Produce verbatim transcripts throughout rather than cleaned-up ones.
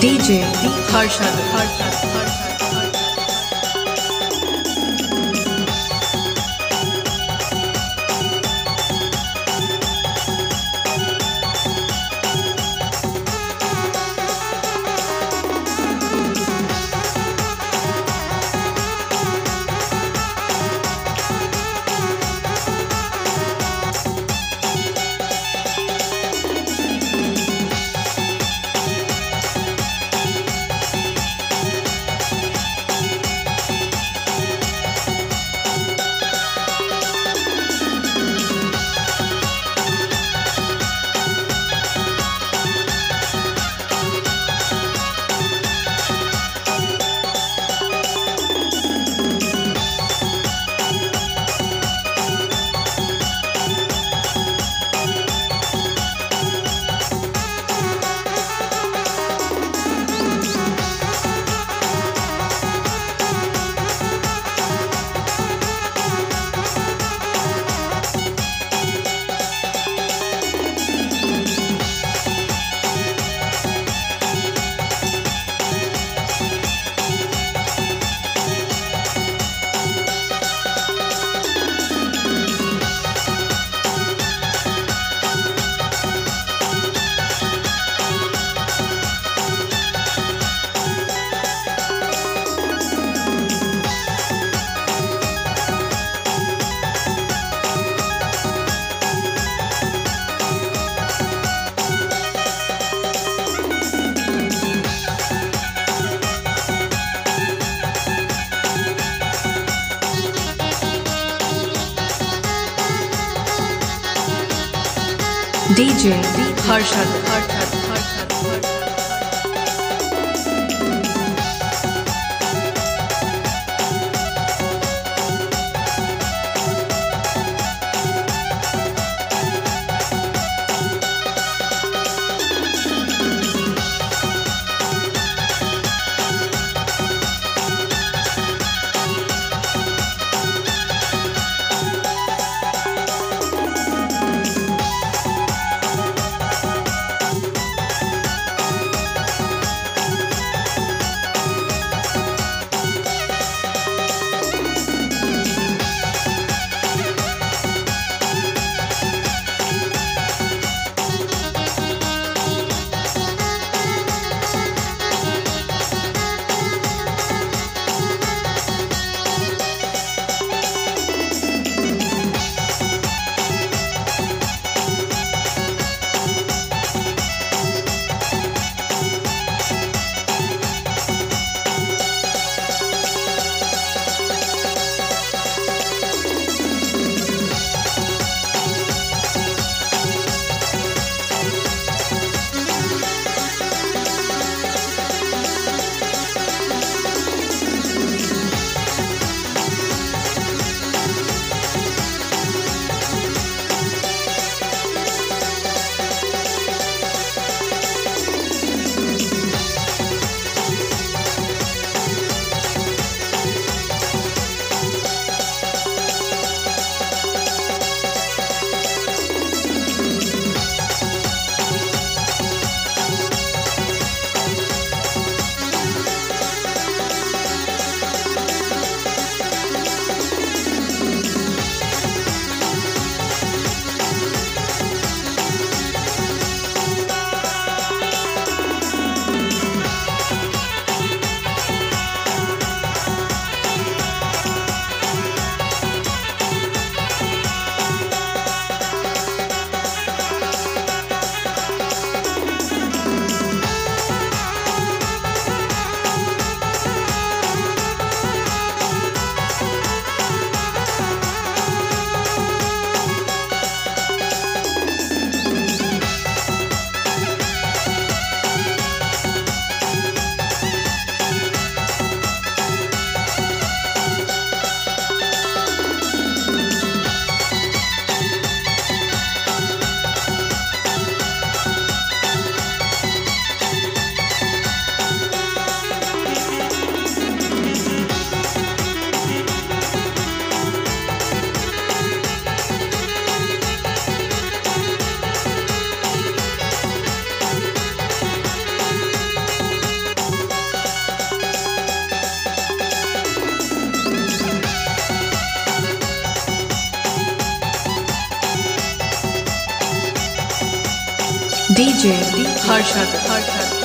D J Harshad Harshad Harshad D J Harshad Harshad Harshad D J Harshad Harshad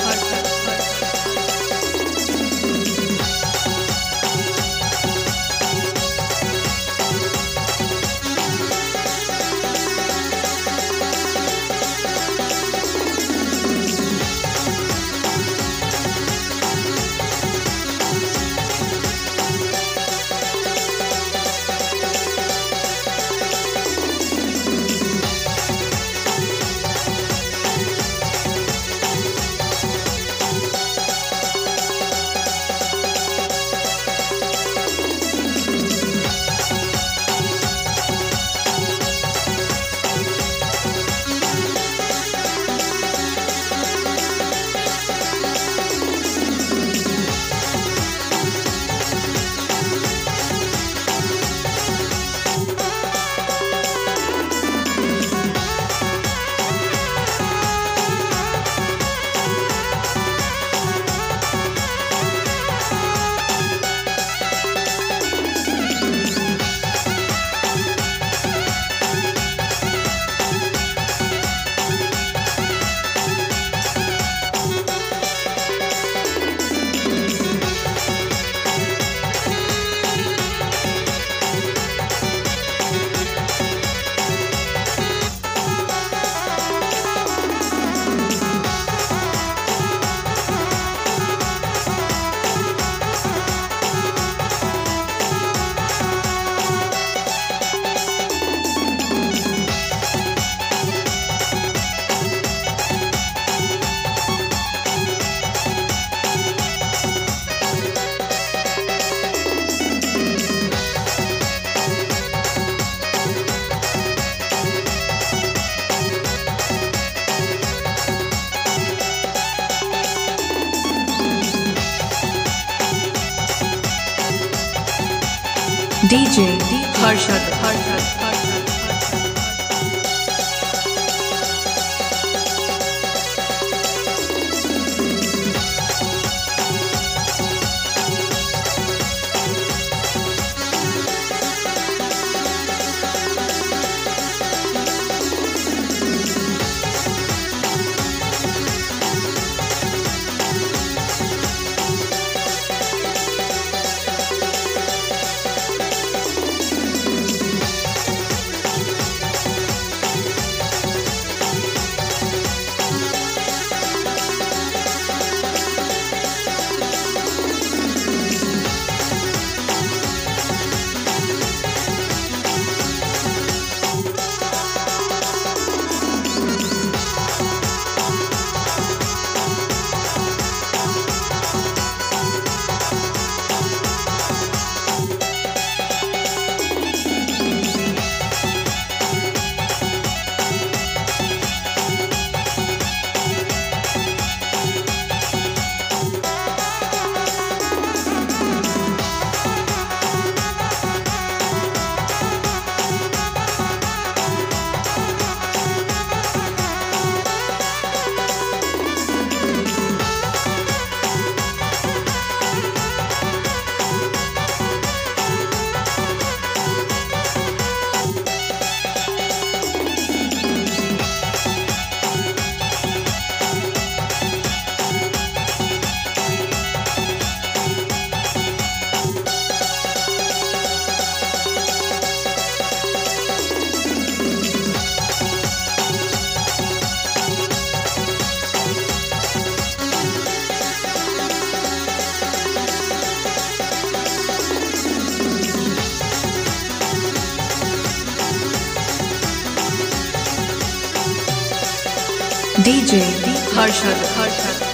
D J Harshad Harshad Harshad D J Harshad Harshad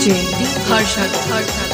D J Harsha.